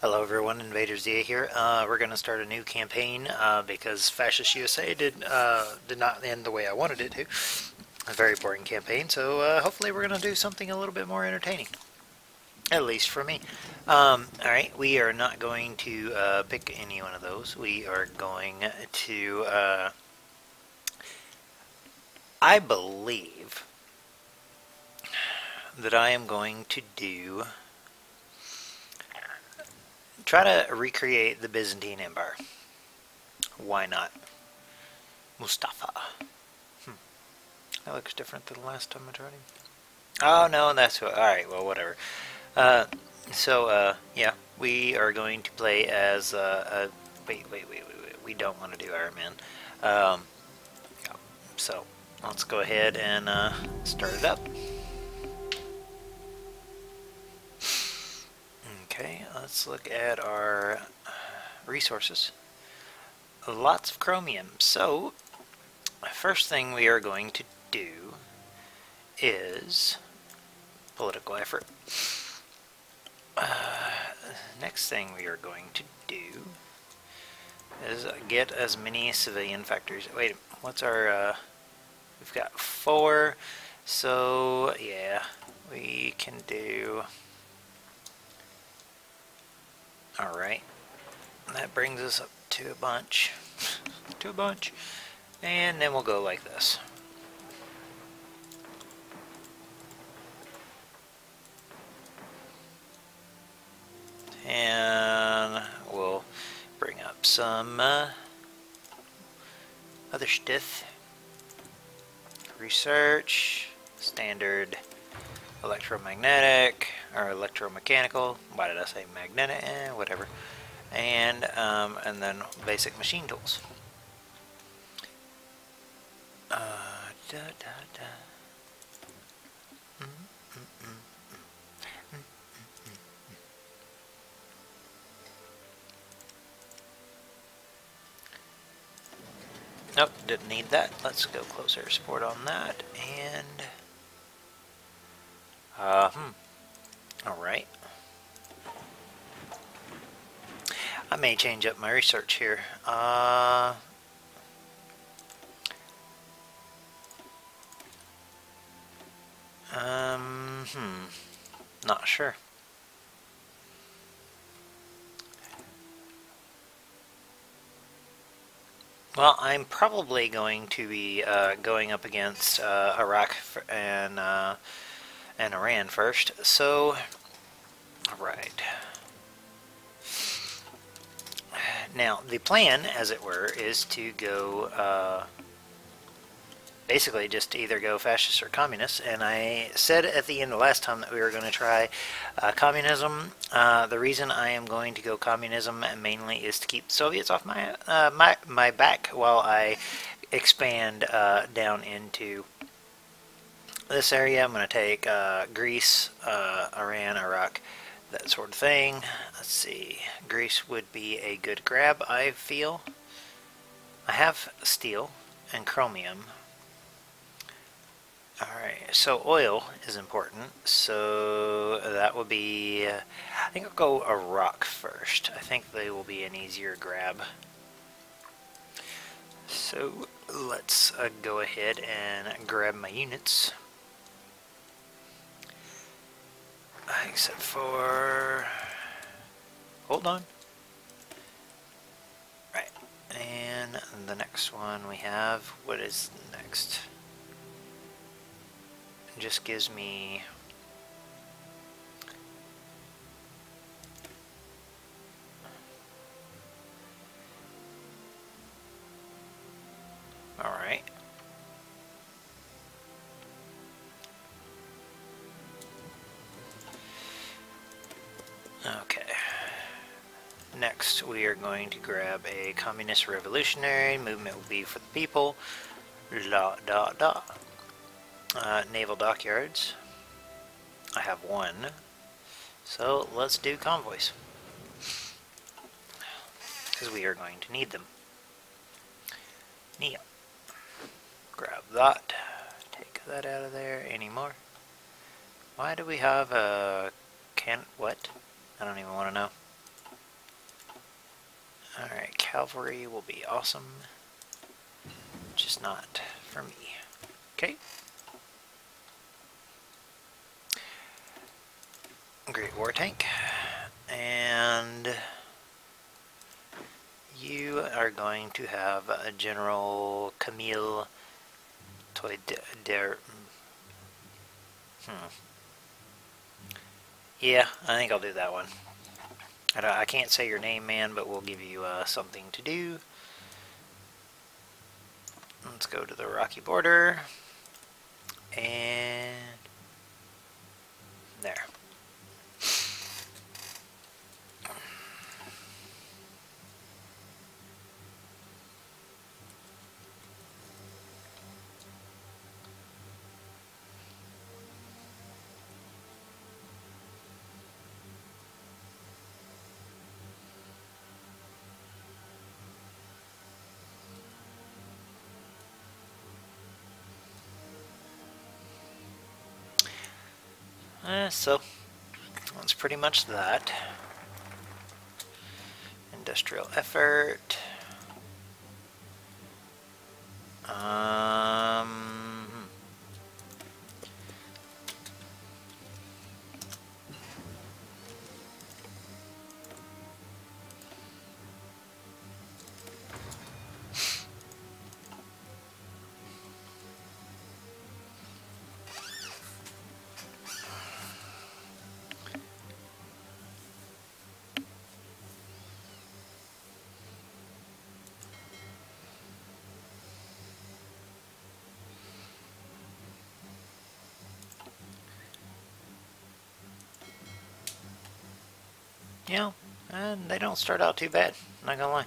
Hello everyone, InvaderZA here. We're going to start a new campaign because Fascist USA did not end the way I wanted it to. A very boring campaign, so hopefully we're going to do something a little bit more entertaining. At least for me. Alright, we are not going to pick any one of those. We are going to, I believe that I am going to do... try to recreate the Byzantine Empire. Why not? Mustafa. That looks different than the last time I tried him. Oh no, that's who. Alright, well, whatever. Yeah, we are going to play as, wait, we don't want to do Iron Man. So, let's go ahead and start it up. Okay, let's look at our resources. Lots of chromium. So, the first thing we are going to do is political effort. Next thing we are going to do is get as many civilian factories. Wait, what's our... we've got 4, so yeah, we can do... Alright, that brings us up to a bunch, and then we'll go like this. And we'll bring up some other stuff. Research, standard electromagnetic, or electromechanical, why did I say magnetic, whatever, and then basic machine tools. Nope, didn't need that. Let's go closer support on that, and... Alright. I may change up my research here. Not sure. Well, I'm probably going to be going up against Iraq and Iran first, so, alright. Now, the plan, as it were, is to go, basically just either go fascist or communist, and I said at the end of last time that we were going to try communism. The reason I am going to go communism mainly is to keep Soviets off my, my back while I expand down into... this area. I'm going to take Greece, Iran, Iraq, that sort of thing. Let's see. Greece would be a good grab, I feel. I have steel and chromium. Alright, so oil is important. So that would be... I think I'll go Iraq first. I think they will be an easier grab. So let's go ahead and grab my units. Except for... hold on. Right. And the next one we have... what is next? It just gives me... alright. Okay. Next, we are going to grab a communist revolutionary. Movement will be for the people. Naval dockyards. I have 1. So, let's do convoys. Because we are going to need them. Neat. Grab that. Take that out of there. Any more? Why do we have a... what? I don't even want to know. cavalry will be awesome, just not for me. Okay. Great war tank. And you are going to have a General Camille Toidere. Yeah, I think I'll do that one. I can't say your name, man, but we'll give you something to do. Let's go to the Rocky border. And there. So that's pretty much that. Industrial effort. Yeah, and they don't start out too bad, not gonna lie.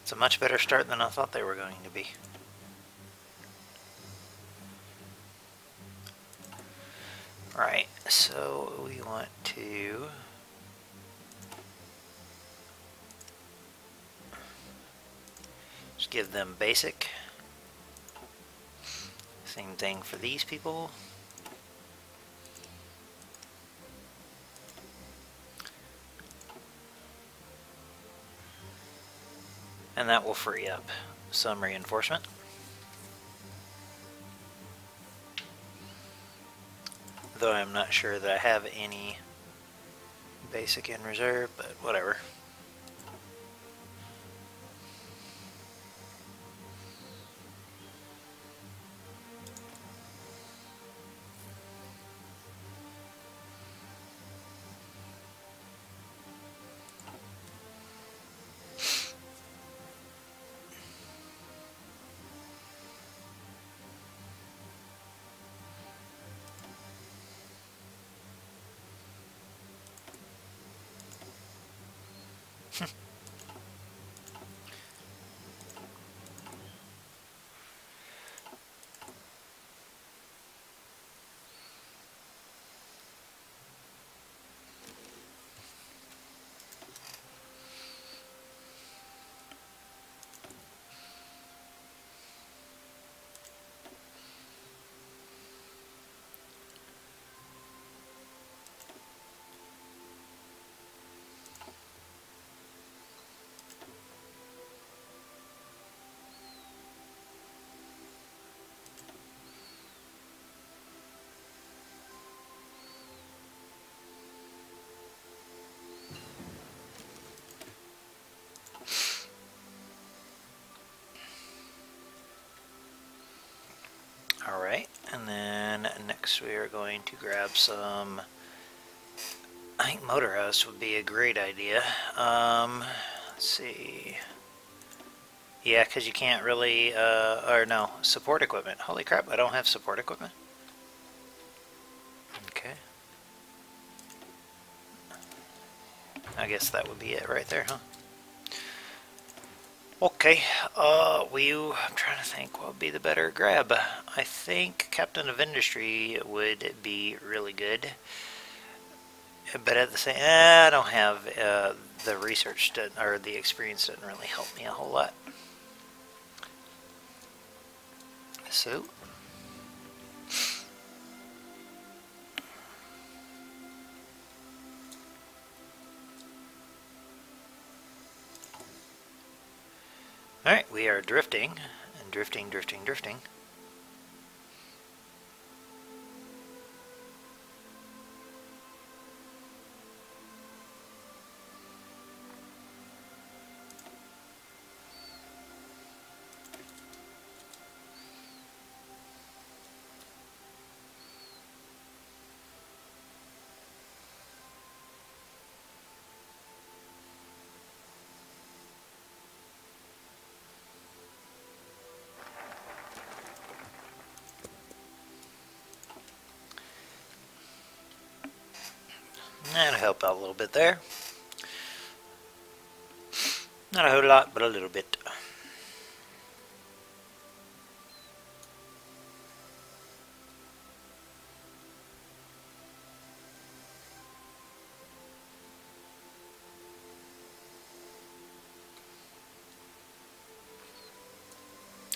It's a much better start than I thought they were going to be. Right, so we want to... just give them basic. Same thing for these people. And that will free up some reinforcement. Though I'm not sure that I have any basic in reserve, but whatever. Alright, and then next we are going to grab some, I think motorhouse would be a great idea. Let's see. Yeah, because you can't really, or no, support equipment. Holy crap, I don't have support equipment. Okay. I guess that would be it right there, huh? Okay, I'm trying to think what would be the better grab. I think Captain of Industry would be really good. But at the same I don't have the research, or the experience doesn't really help me a whole lot. So... Alright, we are drifting, and drifting. That'll help out a little bit there. Not a whole lot, but a little bit.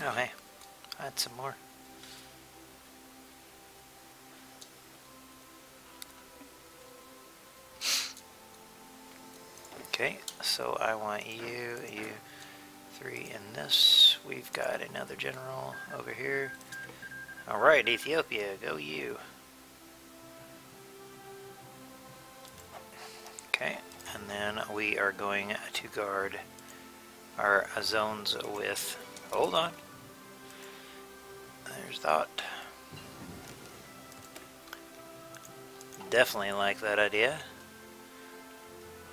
Oh hey, I had some more. Okay, so I want you, three, and this. We've got another general over here. Alright, Ethiopia, go you. Okay, and then we are going to guard our zones with... Hold on. There's that. Definitely like that idea.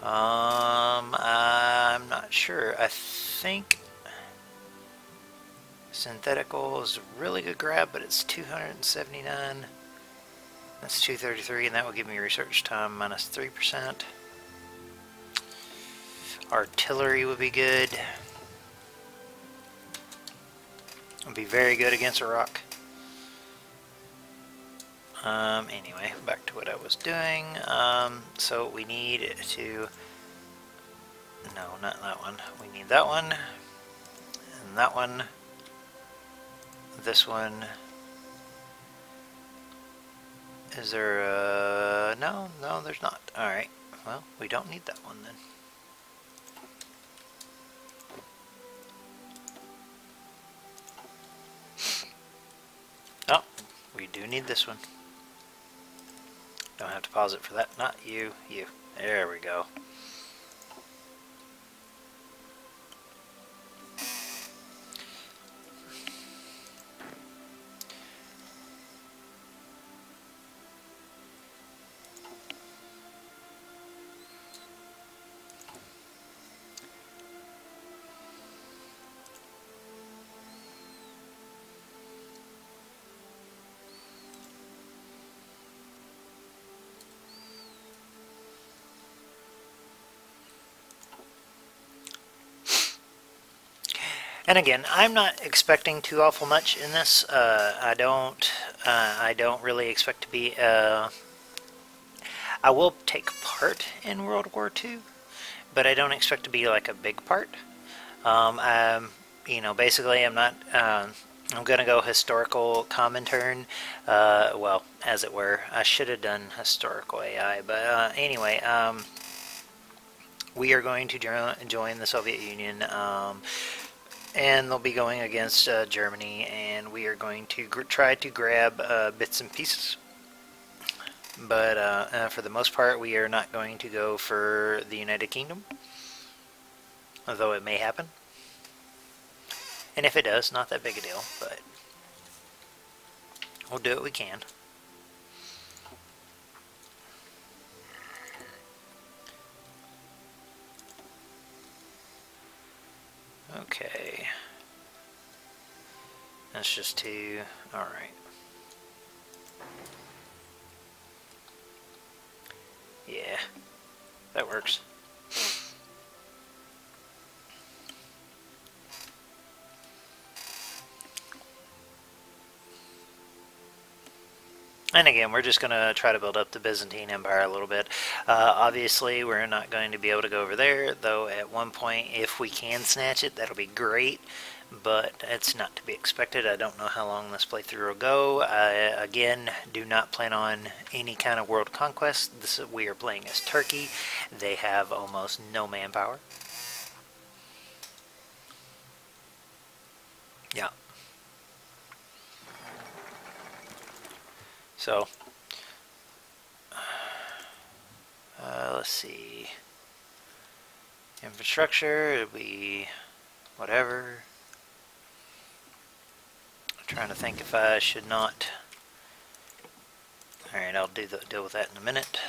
I'm not sure. I think synthetical is a really good grab, but it's 279. That's 233, and that will give me research time minus 3%. Artillery would be good. Would be very good against a rock. Anyway, back to what I was doing. So we need to... No, not that one. We need that one. And that one. This one. Is there a... No, there's not. Alright. Well, we don't need that one then. Oh, we do need this one. Don't have to pause it for that. Not you, you. There we go. And again, I'm not expecting too awful much in this. I don't really expect to be. I will take part in World War II, but I don't expect to be like a big part. You know, basically, I'm not. I'm gonna go historical Comintern, well, as it were. I should have done historical AI, but anyway. We are going to join the Soviet Union. And they'll be going against Germany, and we are going to try to grab bits and pieces. But for the most part, we are not going to go for the United Kingdom, although it may happen. And if it does, not that big a deal, but we'll do what we can. Okay, that's just two. All right. Yeah, that works. And again, we're just going to try to build up the Byzantine Empire a little bit. Obviously, we're not going to be able to go over there, though at one point, if we can snatch it, that'll be great. But it's not to be expected. I don't know how long this playthrough will go. I, again, do not plan on any kind of world conquest. This, we are playing as Turkey. They have almost no manpower. Yeah. So, let's see. Infrastructure, it'll be whatever. I'm trying to think if I should not. All right, I'll deal with that in a minute.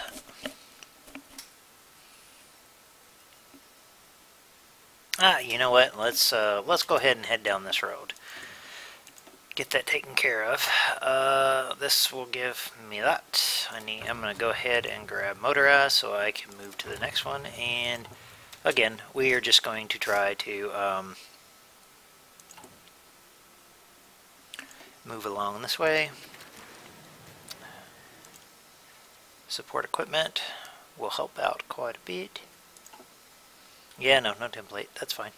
Ah, you know what? Let's go ahead and head down this road. Get that taken care of. This will give me that. I'm gonna go ahead and grab Motorized so I can move to the next one. And again, we are just going to try to move along this way. Support equipment will help out quite a bit. Yeah, no template. That's fine.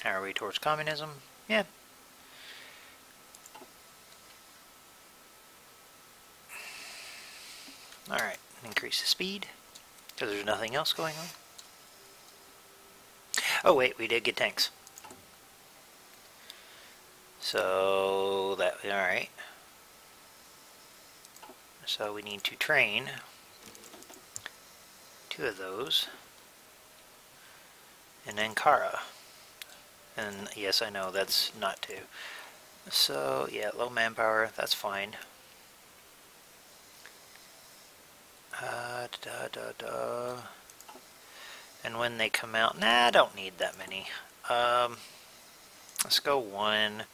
How are we towards communism? Yeah. Alright, increase the speed, because there's nothing else going on. Oh wait, we did get tanks. So, alright. So we need to train 2 of those. And then Kara. And yes, I know, that's not 2. So, yeah, low manpower, that's fine. And when they come out, nah, I don't need that many. Let's go 1.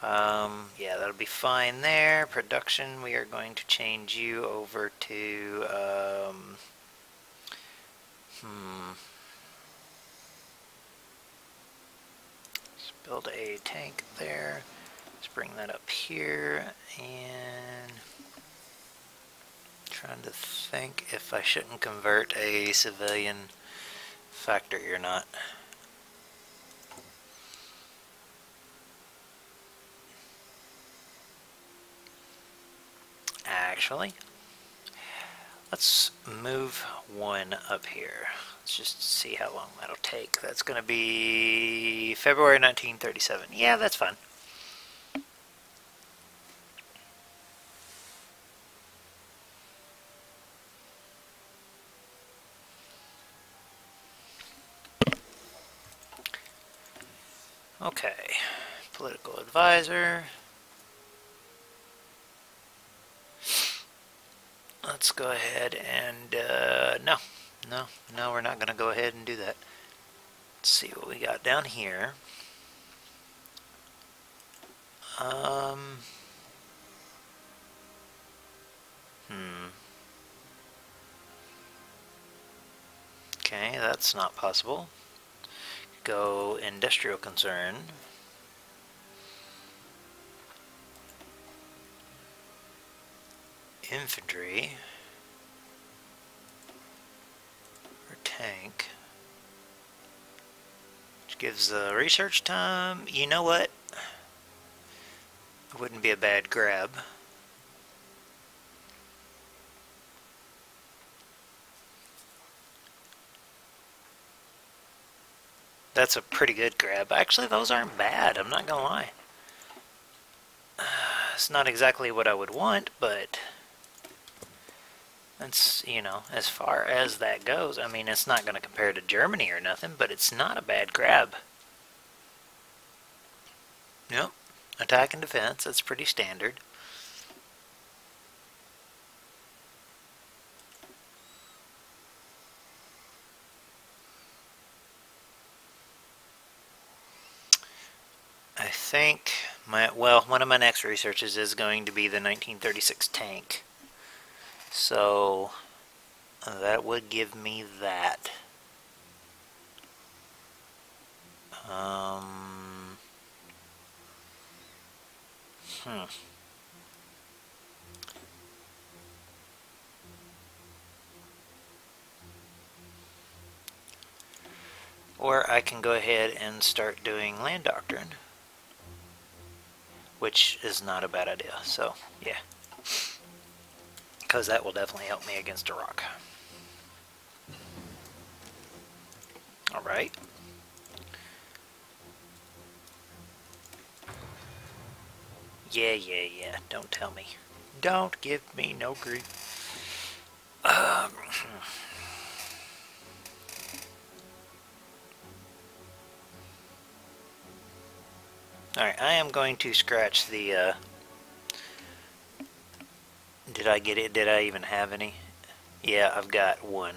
Yeah, that'll be fine there. Production, we are going to change you over to, Let's build a tank there. Let's bring that up here, and I'm trying to think if I shouldn't convert a civilian factory or not. Actually, let's move 1 up here. Let's just see how long that'll take. That's going to be February 1937. Yeah, that's fine. Okay, political advisor. Let's go ahead and, no, we're not going to go ahead and do that. Let's see what we got down here. Okay, that's not possible. Go industrial concern. Infantry or tank, which gives the research time. You know what? It wouldn't be a bad grab. That's a pretty good grab. Actually, those aren't bad. I'm not gonna lie. It's not exactly what I would want, but that's, you know, as far as that goes, I mean, it's not going to compare to Germany or nothing, but it's not a bad grab. Nope. Attack and defense, that's pretty standard. I think one of my next researches is going to be the 1936 tank. So that would give me that. Or I can go ahead and start doing land doctrine, which is not a bad idea. So yeah. because that will definitely help me against Iraq. Alright. Yeah, don't tell me. Don't give me no grief. Alright, I am going to scratch the, did I get it? Did I even have any? Yeah, I've got one.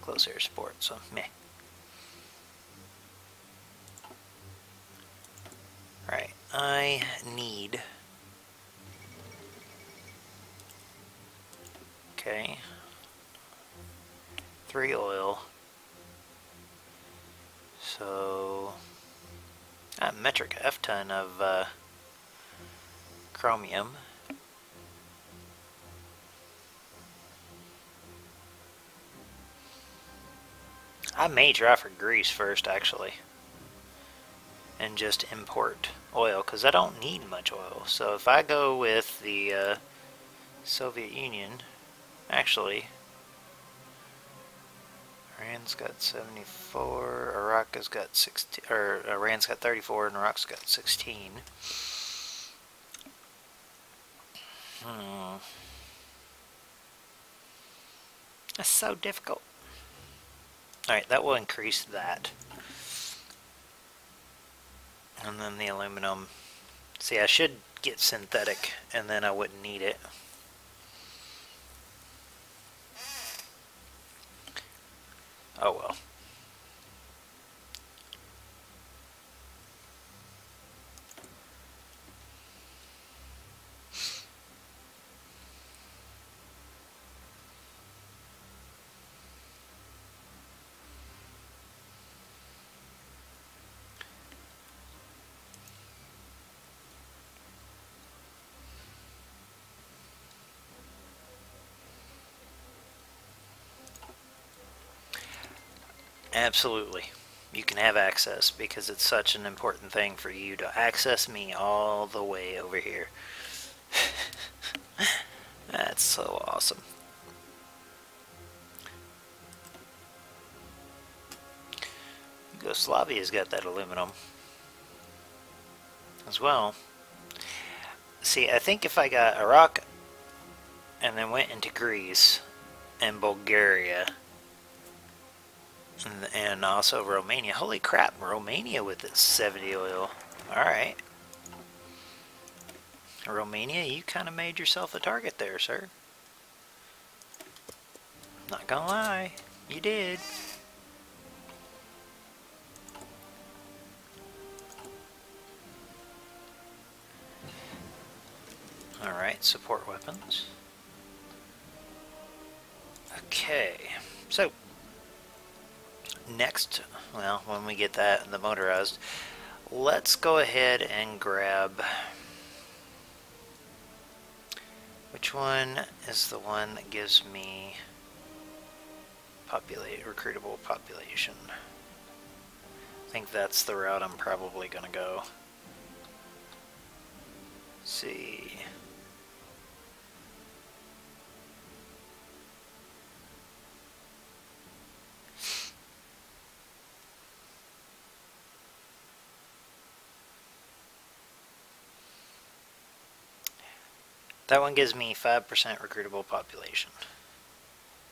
Close air support, so meh. Alright, I need... Okay. 3 oil. So... a metric F-ton of chromium. I may try for Greece first, actually. And just import oil, because I don't need much oil. So if I go with the Soviet Union, actually, Iran's got 74, Iraq has got 16, or Iran's got 34, and Iraq's got 16. That's so difficult. Alright, that will increase that. And then the aluminum. See, I should get synthetic, and then I wouldn't need it. Oh well. Absolutely. You can have access because it's such an important thing for you to access me all the way over here. That's so awesome. Yugoslavia's got that aluminum as well. See, I think if I got Iraq and then went into Greece and Bulgaria... and also Romania. Holy crap, Romania with its 70 oil. Alright. Romania, you kind of made yourself a target there, sir. Not gonna lie. You did. Alright, support weapons. Okay. So... next, well, when we get that, the motorized, let's go ahead and grab... which one is the one that gives me recruitable population? I think that's the route I'm probably going to go. Let's see... that one gives me 5% recruitable population.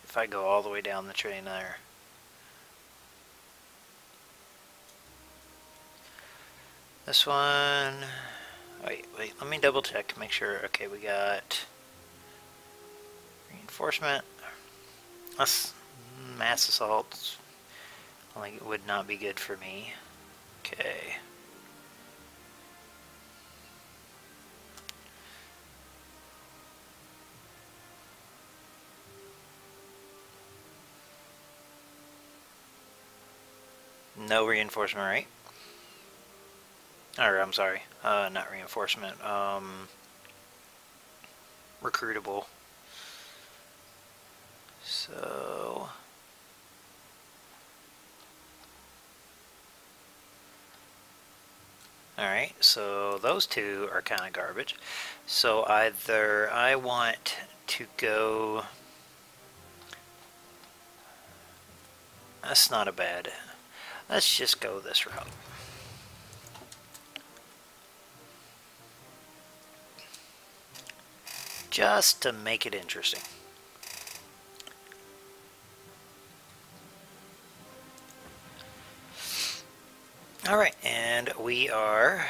If I go all the way down the train there. This one... Wait, let me double check, make sure. Okay, we got... reinforcement. Mass assaults. Like, it would not be good for me. Okay. No reinforcement, right? Or, I'm sorry, not reinforcement, recruitable. So... alright, so those two are kind of garbage. So either I want to go... That's not a bad... Let's just go this route. Just to make it interesting. Alright, and we are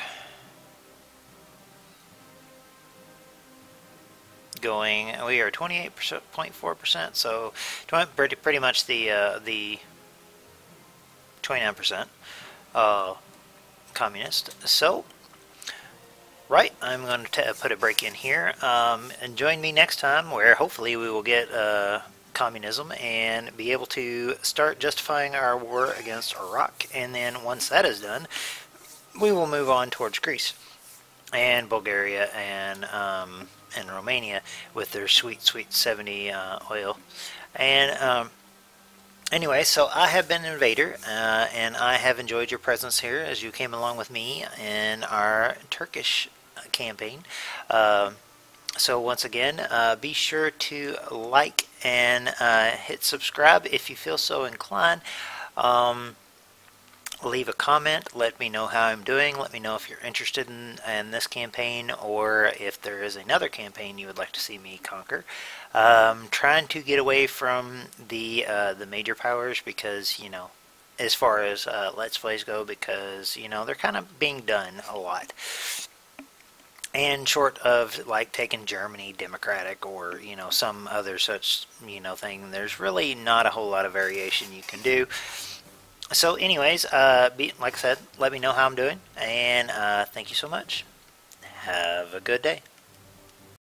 going, we are 28.4%, so pretty much the 29% communist. So, right, I'm going to put a break in here, and join me next time where hopefully we will get communism and be able to start justifying our war against Iraq. And then once that is done, we will move on towards Greece and Bulgaria and Romania with their sweet, sweet 70 oil. And anyway, so I have been Invader, and I have enjoyed your presence here as you came along with me in our Turkish campaign. So once again, be sure to like and hit subscribe if you feel so inclined. Leave a comment, let me know how I'm doing, let me know if you're interested in this campaign or if there is another campaign you would like to see me conquer. Trying to get away from the major powers because, you know, as far as Let's Plays go, because, you know, they're kind of being done a lot. And short of, like, taking Germany democratic or, you know, some other such, you know, thing, there's really not a whole lot of variation you can do. So anyways, like I said, let me know how I'm doing, and thank you so much. Have a good day.